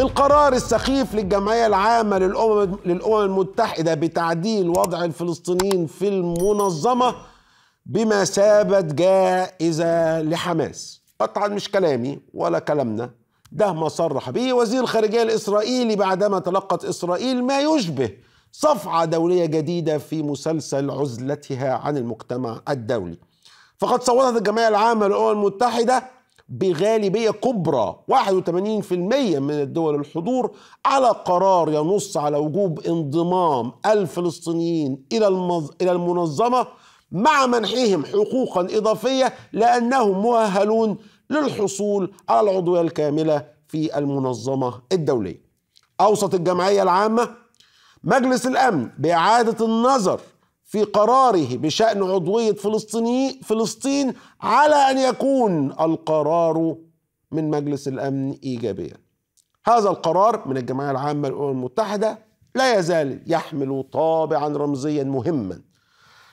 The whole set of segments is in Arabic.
القرار السخيف للجمعية العامة للأمم المتحدة بتعديل وضع الفلسطينيين في المنظمة بمثابة جائزة لحماس. طبعا مش كلامي ولا كلامنا، ده ما صرح به وزير الخارجية الإسرائيلي بعدما تلقت إسرائيل ما يشبه صفعة دولية جديدة في مسلسل عزلتها عن المجتمع الدولي. فقد صوتت الجمعية العامة للأمم المتحدة بغالبية كبرى 81% من الدول الحضور على قرار ينص على وجوب انضمام الفلسطينيين إلى المنظمة مع منحهم حقوقا إضافية لأنهم مؤهلون للحصول على العضوية الكاملة في المنظمة الدولية. أوصت الجمعية العامة مجلس الأمن بإعادة النظر في قراره بشأن عضوية فلسطين على أن يكون القرار من مجلس الأمن إيجابيا. هذا القرار من الجمعية العامة للأمم المتحدة لا يزال يحمل طابعا رمزيا مهما،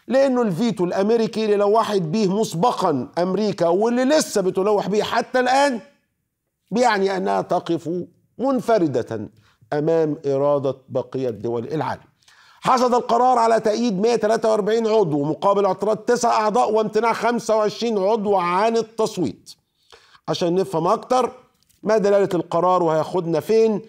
لأنه الفيتو الأمريكي اللي لوحت به مسبقا أمريكا واللي لسه بتلوح به حتى الآن بيعني أنها تقف منفردة أمام إرادة بقية دول العالم. حصد القرار على تأييد 143 عضو مقابل اعتراض 9 أعضاء وامتناع 25 عضو عن التصويت. عشان نفهم أكتر ما دلالة القرار وهياخدنا فين،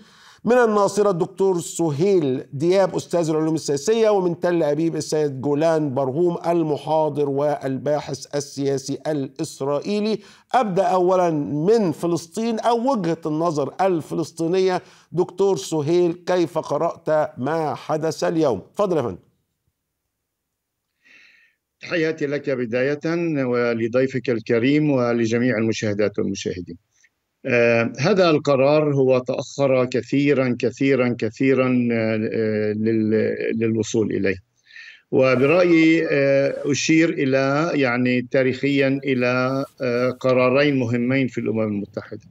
من الناصرة الدكتور سهيل دياب أستاذ العلوم السياسية، ومن تل أبيب السيد جولان برهوم المحاضر والباحث السياسي الإسرائيلي. أبدأ أولا من فلسطين أو وجهة النظر الفلسطينية. دكتور سهيل، كيف قرأت ما حدث اليوم؟ تفضل يا فندم. تحياتي لك بداية ولضيفك الكريم ولجميع المشاهدات والمشاهدين. هذا القرار هو تأخر كثيرا كثيرا كثيرا للوصول إليه، وبرأيي أشير إلى تاريخيا إلى قرارين مهمين في الأمم المتحدة.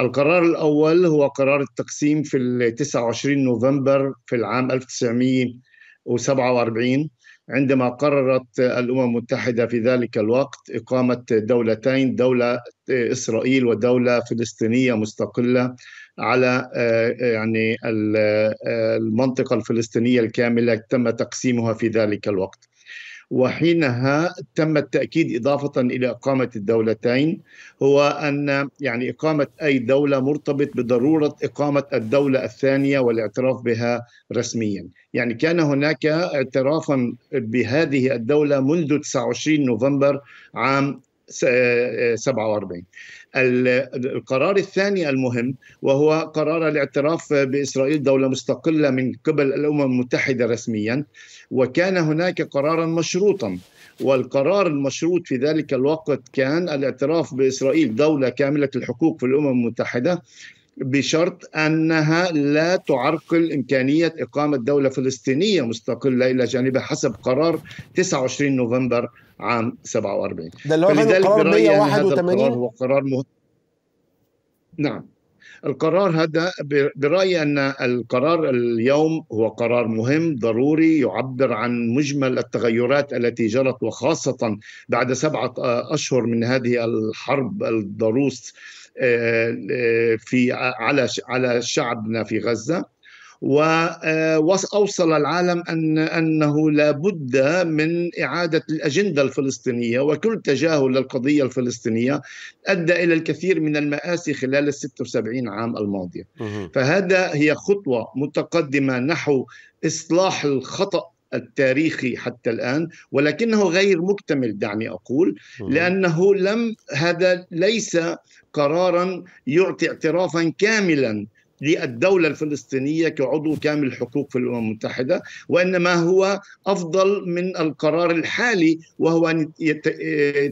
القرار الأول هو قرار التقسيم في 29 نوفمبر في العام 1947، عندما قررت الأمم المتحدة في ذلك الوقت إقامة دولتين، دولة إسرائيل ودولة فلسطينية مستقلة على المنطقة الفلسطينية الكاملة تم تقسيمها في ذلك الوقت. وحينها تم التأكيد إضافة إلى إقامة الدولتين هو أن إقامة أي دولة مرتبط بضرورة إقامة الدولة الثانية والاعتراف بها رسميا. كان هناك اعترافا بهذه الدولة منذ 29 نوفمبر عام 47. القرار الثاني المهم وهو قرار الاعتراف بإسرائيل دولة مستقلة من قبل الأمم المتحدة رسميا، وكان هناك قرارا مشروطا، والقرار المشروط في ذلك الوقت كان الاعتراف بإسرائيل دولة كاملة الحقوق في الأمم المتحدة بشرط أنها لا تعرقل إمكانية إقامة دولة فلسطينية مستقلة إلى جانبها حسب قرار 29 نوفمبر عام 47. ده اللي هو القرار 181. هو قرار نعم. القرار هذا برأيي أن القرار اليوم هو قرار مهم ضروري يعبر عن مجمل التغيرات التي جرت، وخاصة بعد 7 أشهر من هذه الحرب الضروس على شعبنا في غزة، وأوصل العالم أنه لا بد من إعادة الأجندة الفلسطينية، وكل تجاهل للقضية الفلسطينية أدى إلى الكثير من المآسي خلال ال76 عام الماضية. فهذا هي خطوة متقدمة نحو إصلاح الخطأ التاريخي حتى الآن، ولكنه غير مكتمل دعني أقول، لأنه هذا ليس قرارا يعطي اعترافا كاملا للدولة الفلسطينية كعضو كامل الحقوق في الأمم المتحدة، وإنما هو أفضل من القرار الحالي، وهو أن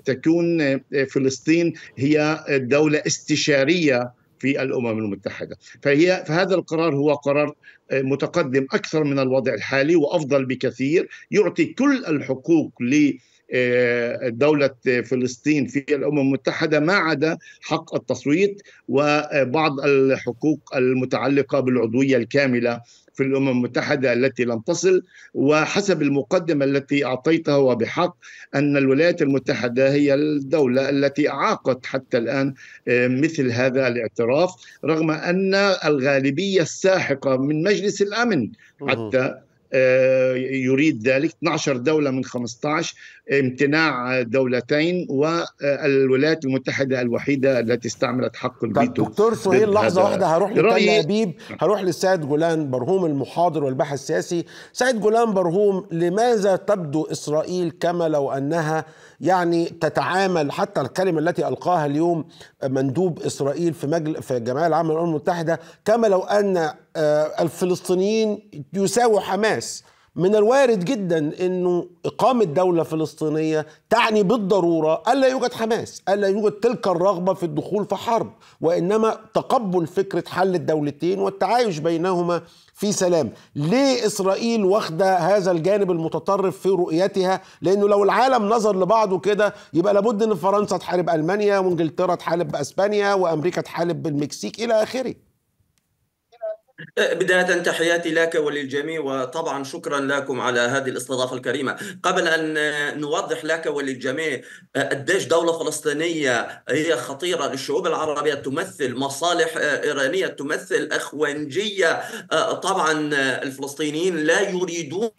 تكون فلسطين هي دولة استشارية في الأمم المتحدة. فهذا القرار هو قرار متقدم أكثر من الوضع الحالي وأفضل بكثير، يعطي كل الحقوق دولة فلسطين في الأمم المتحدة ما عدا حق التصويت وبعض الحقوق المتعلقة بالعضوية الكاملة في الأمم المتحدة التي لم تصل. وحسب المقدمة التي أعطيتها وبحق أن الولايات المتحدة هي الدولة التي أعاقت حتى الآن مثل هذا الاعتراف، رغم أن الغالبية الساحقة من مجلس الأمن حتى يريد ذلك، 12 دولة من 15، امتناع دولتين، والولايات المتحدة الوحيدة التي استعملت حق الفيتو. دكتور سهيل لحظة واحدة، هروح لتل أبيب، هروح للسيد جولان برهوم المحاضر والباحث السياسي. سيد جولان برهوم، لماذا تبدو إسرائيل كما لو أنها يعني تتعامل، حتى الكلمة التي ألقاها اليوم مندوب إسرائيل في الجمعية العامة للأمم المتحدة، كما لو أن الفلسطينيين يساووا حماس؟ من الوارد جدا أنه إقامة دولة فلسطينية تعني بالضرورة ألا يوجد حماس، ألا يوجد تلك الرغبة في الدخول في حرب، وإنما تقبل فكرة حل الدولتين والتعايش بينهما في سلام. ليه إسرائيل واخدة هذا الجانب المتطرف في رؤيتها؟ لأنه لو العالم نظر لبعضه كده يبقى لابد أن فرنسا تحارب ألمانيا، وإنجلترا تحارب بأسبانيا، وأمريكا تحارب بالمكسيك إلى آخره. بداية تحياتي لك وللجميع، وطبعا شكرا لكم على هذه الاستضافة الكريمة. قبل أن نوضح لك وللجميع قديش دولة فلسطينية هي خطيرة للشعوب العربية، تمثل مصالح إيرانية، تمثل أخوانجية، طبعا الفلسطينيين لا يريدون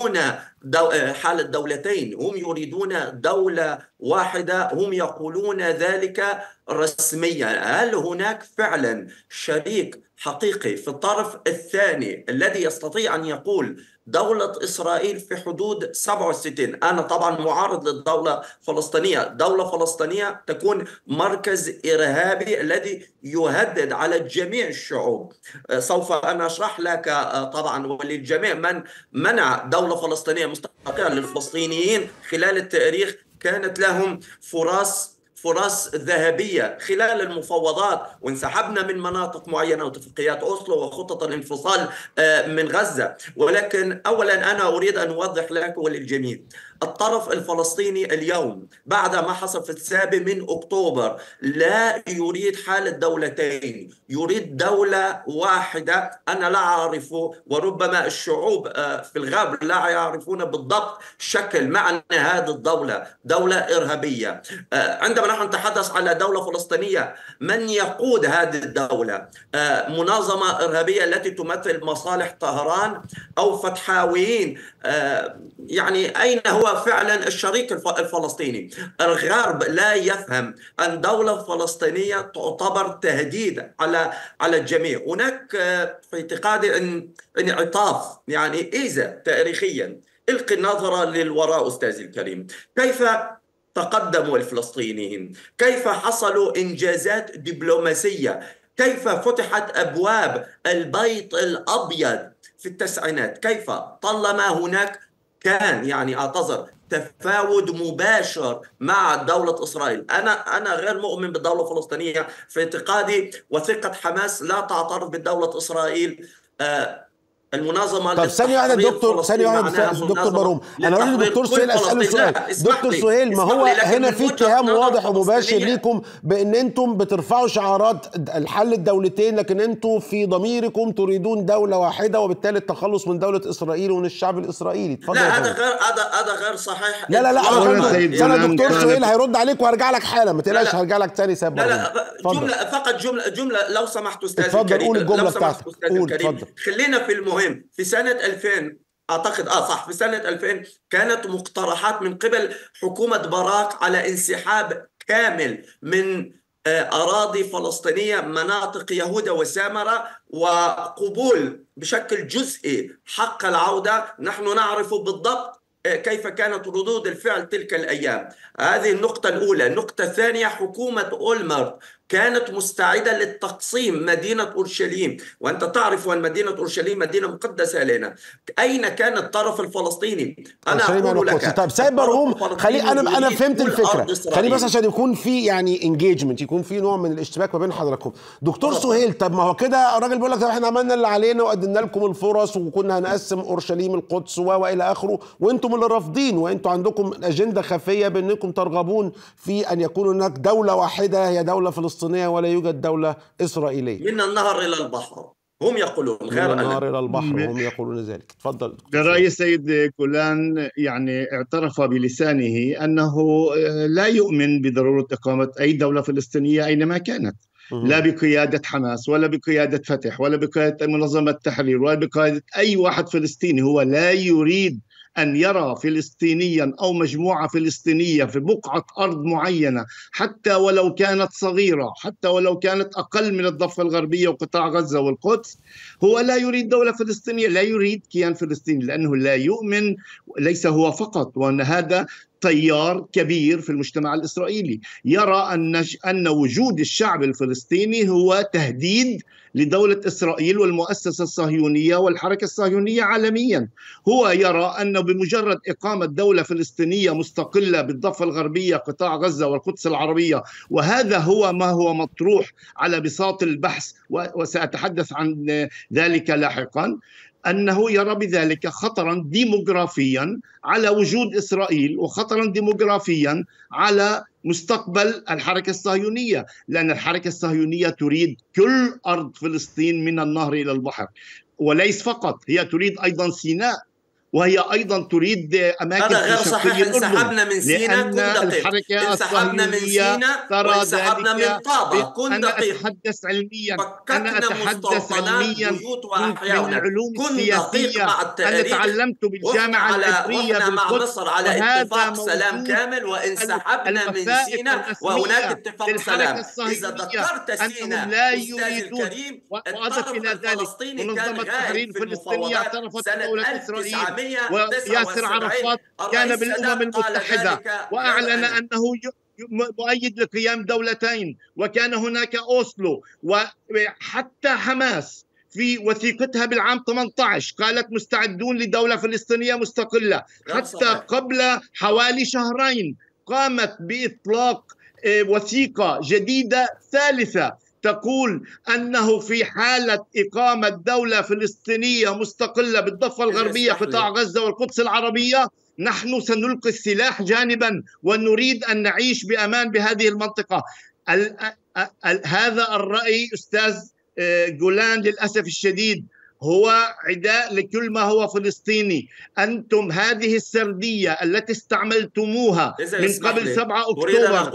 حالة دولتين، هم يريدون دولة واحدة، هم يقولون ذلك رسميا. هل هناك فعلا شريك حقيقي في الطرف الثاني الذي يستطيع أن يقول دولة إسرائيل في حدود 67؟ أنا طبعا معارض للدولة الفلسطينية. دولة فلسطينية تكون مركز إرهابي الذي يهدد على جميع الشعوب. سوف أنا أشرح لك طبعا وللجميع من منع دولة فلسطينية مستقلة للفلسطينيين خلال التاريخ. كانت لهم فرص ذهبية خلال المفاوضات، وانسحبنا من مناطق معينة واتفاقيات أوسلو وخطط الانفصال من غزة. ولكن أولا أنا أريد أن أوضح لك وللجميع، الطرف الفلسطيني اليوم بعد ما حصل في السابع من أكتوبر لا يريد حالة دولتين، يريد دولة واحدة. أنا لا أعرف، وربما الشعوب في الغرب لا يعرفون بالضبط شكل معنى هذه الدولة، دولة إرهابية. عندما نحن نتحدث على دولة فلسطينية، من يقود هذه الدولة؟ منظمة إرهابية التي تمثل مصالح طهران أو فتحاويين؟ يعني أين هو فعلا الشريك الفلسطيني؟ الغرب لا يفهم أن دولة فلسطينية تعتبر تهديد على الجميع. هناك في اعتقادي انعطاف يعني إذا تاريخيا. إلقي النظرة للوراء أستاذي الكريم، كيف تقدموا الفلسطينيين؟ كيف حصلوا إنجازات دبلوماسية؟ كيف فتحت أبواب البيت الأبيض في التسعينات؟ كيف طالما هناك كان يعني أعتذر تفاوض مباشر مع دولة إسرائيل. أنا غير مؤمن بالدولة الفلسطينية. في اعتقادي وثيقة حماس لا تعترف بالدولة إسرائيل. المنظمة. طب ثانية واحدة دكتور، دكتور برهوم، أنا أروح للدكتور سهيل أسأله سؤال. دكتور سهيل، ما هو هنا في اتهام واضح ومباشر ليكم بأن أنتم بترفعوا شعارات الحل الدولتين، لكن أنتم في ضميركم تريدون دولة واحدة، وبالتالي التخلص من دولة إسرائيل ومن الشعب الإسرائيلي. اتفضل. لا هذا غير صحيح. لا دكتور سهيل هيرد عليك وهرجع لك حالا، ما تقلقش، هرجع لك تاني. سيد برهوم، جملة فقط، جملة لو سمحت أستاذي الكريم، لو سمحت أستاذي الكريم، خلينا في المهم. في سنة 2000 أعتقد صح، في سنة 2000 كانت مقترحات من قبل حكومة باراك على انسحاب كامل من أراضي فلسطينية، مناطق يهوذا وسامرة، وقبول بشكل جزئي حق العودة. نحن نعرف بالضبط كيف كانت ردود الفعل تلك الأيام. هذه النقطة الأولى. النقطة الثانية، حكومة أولمرت كانت مستعدة للتقسيم مدينة أورشليم، وأنت تعرف أن مدينة أورشليم مدينة مقدسة لنا. أين كان الطرف الفلسطيني؟ أنا أقول لك. طيب سيد برهوم، خلي أنا فهمت الفكرة، خلي بس عشان يكون في يعني انجيجمنت، يكون في نوع من الاشتباك ما بين حضراتكم. دكتور سهيل، طب ما هو كده الراجل بيقول لك طب احنا عملنا اللي علينا وقدمنا لكم الفرص وكنا هنقسم أورشليم القدس وإلى آخره، وأنتم اللي رافضين، وأنتم عندكم أجندة خفية بأنكم ترغبون في أن يكون هناك دولة واحدة هي دولة فلسطينية ولا يوجد دولة إسرائيلية. من النهر إلى البحر هم يقولون، غير من النهر إلى البحر هم يقولون ذلك. تفضل. برأي السيد جولان يعني اعترف بلسانه أنه لا يؤمن بضرورة إقامة أي دولة فلسطينية أينما كانت، لا بقيادة حماس ولا بقيادة فتح ولا بقيادة منظمة التحرير ولا بقيادة أي واحد فلسطيني. هو لا يريد أن يرى فلسطينيا أو مجموعة فلسطينية في بقعة أرض معينة، حتى ولو كانت صغيرة، حتى ولو كانت أقل من الضفة الغربية وقطاع غزة والقدس. هو لا يريد دولة فلسطينية، لا يريد كيان فلسطيني، لأنه لا يؤمن، ليس هو فقط، وأن هذا تيار كبير في المجتمع الإسرائيلي يرى أن وجود الشعب الفلسطيني هو تهديد لدولة إسرائيل والمؤسسة الصهيونية والحركة الصهيونية عالميا. هو يرى أنه بمجرد إقامة دولة فلسطينية مستقلة بالضفة الغربية، قطاع غزة والقدس العربية، وهذا هو ما هو مطروح على بساط البحث وسأتحدث عن ذلك لاحقا، أنه يرى بذلك خطرا ديموغرافيا على وجود إسرائيل وخطرا ديموغرافيا على مستقبل الحركة الصهيونية، لأن الحركة الصهيونية تريد كل أرض فلسطين من النهر إلى البحر، وليس فقط، هي تريد أيضا سيناء، وهي أيضا تريد أماكن. هذا غير صحيح. انسحبنا من سيناء، كن دقيق. انسحبنا من سيناء وانسحبنا من طابة، كن دقيق. أتحدث علميا، أنا أتحدث علميا من العلوم السياسية، أنا تعلمت بالجامعة العبرية بالقدس، وهذا موجود. وانسحبنا من سيناء وهناك اتفاق سلام. إذا ذكرت سيناء أستاذ الكريم، الطرف الفلسطيني كان غائب في المفاوضات سنة 1900، وياسر عرفات كان بالأمم المتحدة وأعلن أنه مؤيد لقيام دولتين، وكان هناك أوسلو، وحتى حماس في وثيقتها بالعام 18 قالت مستعدون لدولة فلسطينية مستقلة. حتى قبل حوالي شهرين قامت بإطلاق وثيقة جديدة ثالثة تقول أنه في حالة إقامة دولة فلسطينية مستقلة بالضفة الغربية، قطاع غزة والقدس العربية، نحن سنلقي السلاح جانبا ونريد أن نعيش بأمان بهذه المنطقة. هذا الرأي أستاذ جولان للأسف الشديد هو عداء لكل ما هو فلسطيني. أنتم هذه السردية التي استعملتموها من قبل 7 أكتوبر.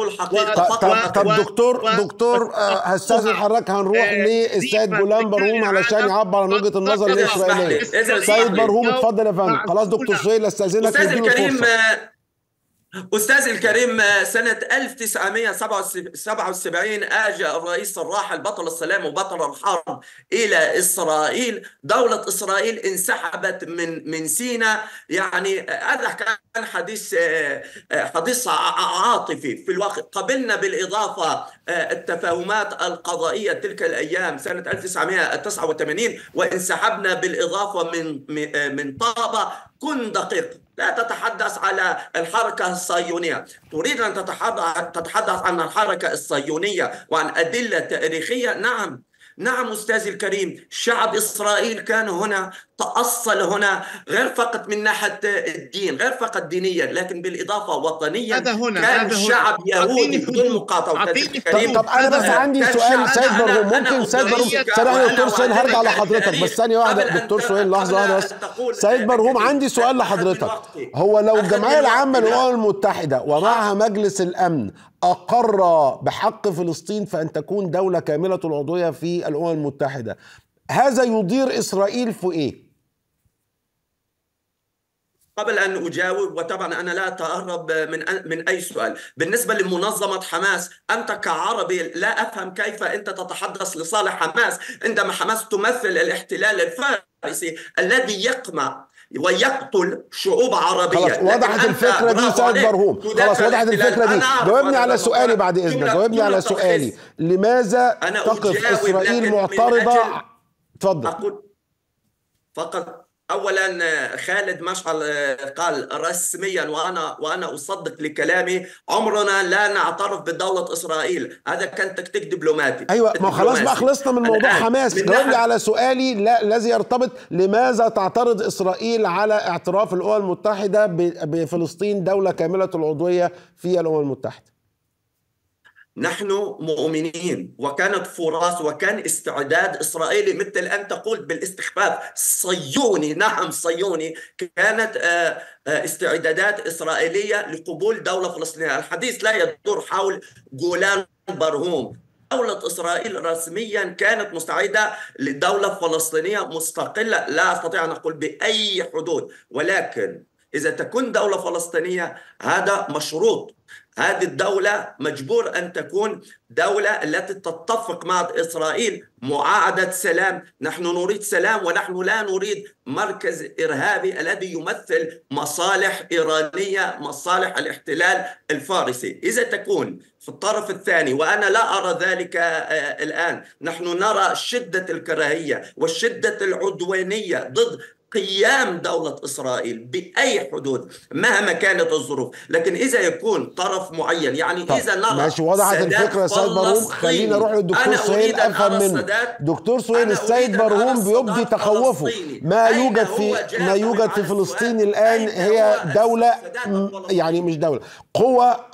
طب دكتور هستاذن حضرتك، هنروح للسيد جولان برهوم علشان يعبر عن وجهة النظر الإسرائيلية. سيد برهوم اتفضل يا فندم. خلاص دكتور سهيل استأذنك. أستاذ الكريم سنة 1977 آجى الرئيس الراحل بطل السلام وبطل الحرب إلى إسرائيل. دولة إسرائيل انسحبت من سيناء. يعني هذا كان حديث عاطفي في الواقع. قبلنا بالإضافة التفاهمات القضائية تلك الأيام سنة 1989، وانسحبنا بالإضافة من طابة. كن دقيق، لا تتحدث على الحركة الصهيونية. تريد أن تتحدث عن الحركة الصهيونية وعن أدلة تاريخية. نعم أستاذي الكريم، شعب إسرائيل كان هنا، تأصل هنا، غير فقط من ناحية الدين، غير فقط دينيا، لكن بالإضافة وطنيا. كان الشعب يهودي بدون مقاطعة. طب أنا بس عندي سؤال سيد برهوم، ممكن سيد برهوم سامحني دكتور سهيل هرجع لحضرتك بس ثانية واحدة. دكتور سهيل لحظة واحدة بس. سيد برهوم عندي سؤال لحضرتك. هو لو الجمعية العامة للأمم المتحدة ومعها مجلس الأمن أقر بحق فلسطين فأن تكون دولة كاملة العضوية في الأمم المتحدة، هذا يضير إسرائيل في إيه؟ قبل أن أجاوب، وطبعا أنا لا أتهرب من أي سؤال، بالنسبة لمنظمة حماس، أنت كعربي لا أفهم كيف أنت تتحدث لصالح حماس عندما حماس تمثل الاحتلال الفارسي الذي يقمع ويقتل شعوب عربية. خلاص وضحت الفكرة دي سيد برهوم، خلاص وضحت الفكرة دي. جاوبني على سؤالي بعد إذنك، جاوبني على سؤالي. لماذا تقف إسرائيل معترضة؟ اتفضل. فقط أولا خالد مشعل قال رسميا وأنا أصدق لكلامي، عمرنا لا نعترف بدولة إسرائيل، هذا كان تكتيك دبلوماتي. أيوة ما خلاص بقى خلصنا من موضوع حماس، جاوبني على سؤالي الذي يرتبط لماذا تعترض إسرائيل على اعتراف الأمم المتحدة بفلسطين دولة كاملة العضوية في الأمم المتحدة؟ نحن مؤمنين وكانت فرص وكان استعداد إسرائيلي مثل أن تقول بالاستخفاف صيوني، نعم صيوني، كانت استعدادات إسرائيلية لقبول دولة فلسطينية. الحديث لا يدور حول جولان برهوم، دولة إسرائيل رسميا كانت مستعدة لدولة فلسطينية مستقلة، لا أستطيع أن أقول بأي حدود، ولكن إذا تكون دولة فلسطينية هذا مشروط، هذه الدولة مجبور أن تكون دولة التي تتفق مع إسرائيل معاهدة سلام. نحن نريد سلام ونحن لا نريد مركز إرهابي الذي يمثل مصالح إيرانية، مصالح الاحتلال الفارسي. إذا تكون في الطرف الثاني، وأنا لا أرى ذلك الآن، نحن نرى شدة الكراهية وشدة العدوانية ضد قيام دولة إسرائيل بأي حدود مهما كانت الظروف، لكن إذا يكون طرف معين يعني طيب. إذا نرى ماشي وضحت الفكرة يا سيد برهوم، خلينا نروح للدكتور سهيل أفهم منه. دكتور سهيل السيد برهوم بيبدي تخوفه، ما يوجد في فلسطين الآن هي دولة، يعني مش دولة، قوة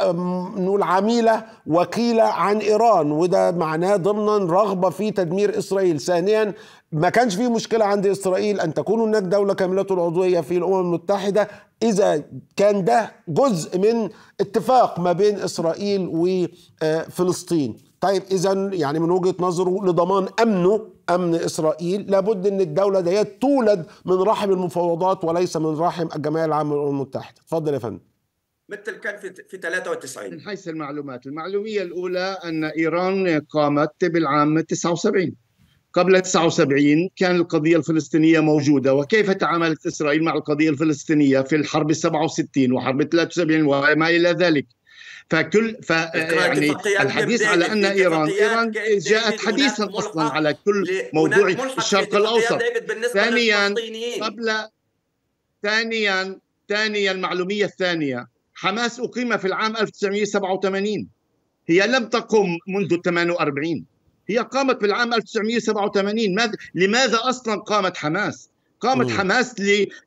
نقول عميلة وكيلة عن إيران، وده معناه ضمنا رغبة في تدمير إسرائيل. ثانيا ما كانش فيه مشكلة عند إسرائيل أن تكون هناك دولة كاملة العضوية في الأمم المتحدة إذا كان ده جزء من اتفاق ما بين إسرائيل وفلسطين. طيب إذا يعني من وجهة نظره لضمان أمن إسرائيل لابد أن الدولة ديت تولد من رحم المفاوضات وليس من رحم الجمعية العامة للأمم المتحدة. اتفضل يا فندم. مثل كان في 93. من حيث المعلومية الأولى أن إيران قامت بالعام 79. قبل 79 كان القضية الفلسطينية موجودة، وكيف تعاملت إسرائيل مع القضية الفلسطينية في الحرب 67 وحرب 73 وما إلى ذلك. يعني الحديث على أن إيران جاءت حديثا أصلا على كل موضوع الشرق الأوسط. ثانيا المعلومية الثانية، حماس أقيم في العام 1987، هي لم تقم منذ 48، هي قامت بالعام 1987. لماذا أصلا قامت حماس؟ قامت حماس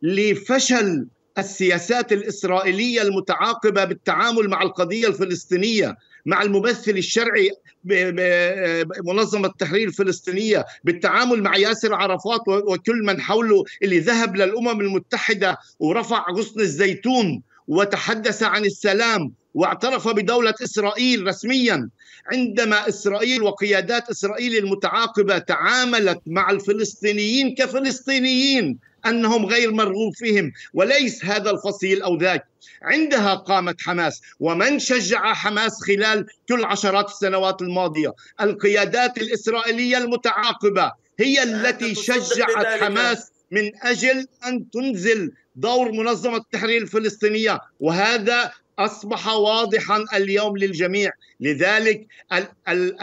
لفشل السياسات الإسرائيلية المتعاقبة بالتعامل مع القضية الفلسطينية، مع الممثل الشرعي بمنظمة التحرير الفلسطينية، بالتعامل مع ياسر عرفات وكل من حوله اللي ذهب للأمم المتحدة ورفع غصن الزيتون وتحدث عن السلام واعترف بدولة إسرائيل رسميا. عندما إسرائيل وقيادات إسرائيل المتعاقبة تعاملت مع الفلسطينيين كفلسطينيين أنهم غير مرغوب فيهم وليس هذا الفصيل أو ذاك، عندها قامت حماس. ومن شجع حماس خلال كل عشرات السنوات الماضية؟ القيادات الإسرائيلية المتعاقبة هي التي شجعت حماس من أجل أن تنزل دور منظمة التحرير الفلسطينية، وهذا أصبح واضحا اليوم للجميع. لذلك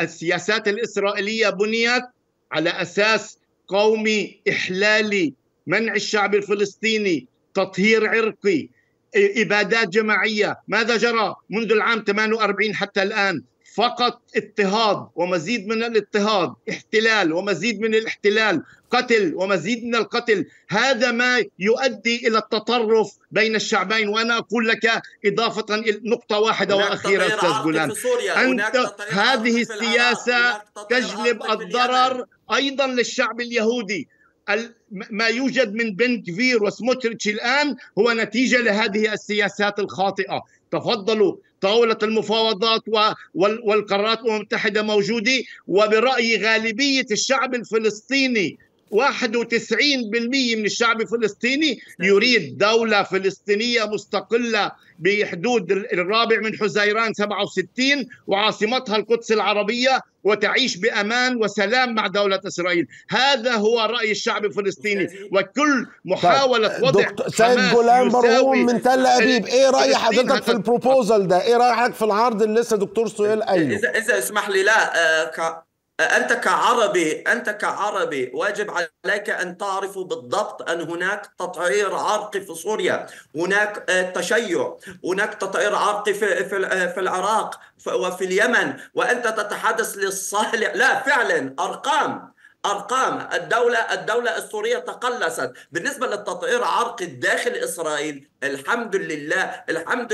السياسات الإسرائيلية بنيت على أساس قومي إحلالي، منع الشعب الفلسطيني، تطهير عرقي، إبادات جماعية. ماذا جرى منذ العام 48 حتى الآن؟ فقط اضطهاد ومزيد من الاضطهاد، احتلال ومزيد من الاحتلال، قتل ومزيد من القتل. هذا ما يؤدي إلى التطرف بين الشعبين. وأنا أقول لك إضافة نقطة واحدة وأخيرة أستاذ جولان، هذه السياسة تجلب الضرر أيضا للشعب اليهودي. ما يوجد من بن كفير وسموتريتش الآن هو نتيجة لهذه السياسات الخاطئة. تفضلوا، طاولة المفاوضات والقرارات المتحدة موجودة، وبرأي غالبية الشعب الفلسطيني 91% من الشعب الفلسطيني يريد دولة فلسطينية مستقلة بحدود الرابع من حزيران 67 وعاصمتها القدس العربية، وتعيش بأمان وسلام مع دولة إسرائيل. هذا هو رأي الشعب الفلسطيني، وكل محاولة وضع سيد جولان برهوم من تل أبيب، إيه رأي حضرتك في البروبوزل ده؟ إيه رأيك في العرض اللي لسه دكتور سهيل قايله؟ إذا اسمح لي، لا أنت كعربي واجب عليك أن تعرف بالضبط أن هناك تطعير عرقي في سوريا، هناك تشيع، هناك تطعير عرقي في العراق وفي اليمن، وأنت تتحدث للصالح. لا فعلا أرقام الدولة السورية تقلصت بالنسبة للتطعير عرقي داخل إسرائيل. الحمد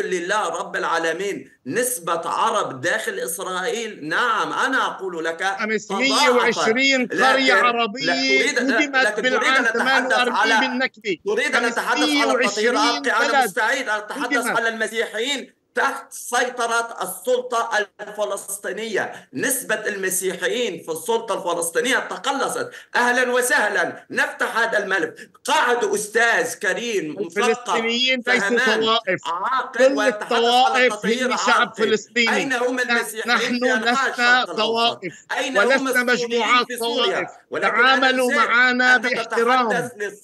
لله رب العالمين، نسبة عرب داخل إسرائيل، نعم أنا أقول لك 520 قرية عربية هدمت بالعام 48 بالنكبة. تريد أن أتحدث عن التطهير عرقي؟ أنا مستعد أن أتحدث عن المسيحيين تحت سيطرة السلطة الفلسطينية. نسبة المسيحيين في السلطة الفلسطينية تقلصت. أهلا وسهلا، نفتح هذا الملف. قاعد أستاذ كريم الفلسطينيين ليسوا طوائف، كل الطوائف هي شعب فلسطيني. أين هم المسيحيين؟ نحن لسنا طوائف ولسنا مجموعات طوائف. تعاملوا معنا باحترام،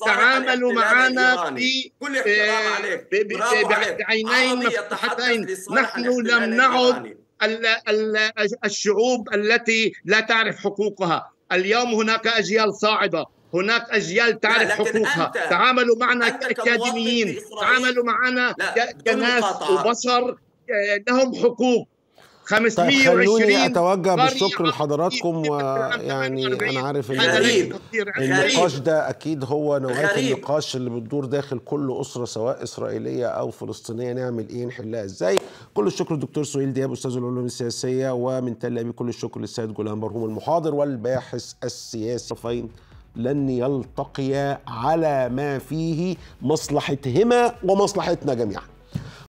تعاملوا معنا بعينين مفتوحتين. نحن لم نعد الشعوب التي لا تعرف حقوقها. اليوم هناك أجيال صاعدة، هناك أجيال تعرف حقوقها. تعاملوا معنا كأكاديميين، تعاملوا معنا كناس وبشر لهم حقوق. 520 أتوجه بالشكر لحضراتكم، ويعني أنا عارف إن النقاش ده أكيد هو نوعية النقاش اللي بتدور داخل كل أسرة سواء إسرائيلية أو فلسطينية، نعمل إيه، نحلها إزاي. كل الشكر للدكتور سهيل دياب أستاذ العلوم السياسية، ومن تل أبيب كل الشكر للسيد جولان برهوم المحاضر والباحث السياسي. لن يلتقيا على ما فيه مصلحتهما ومصلحتنا جميعا.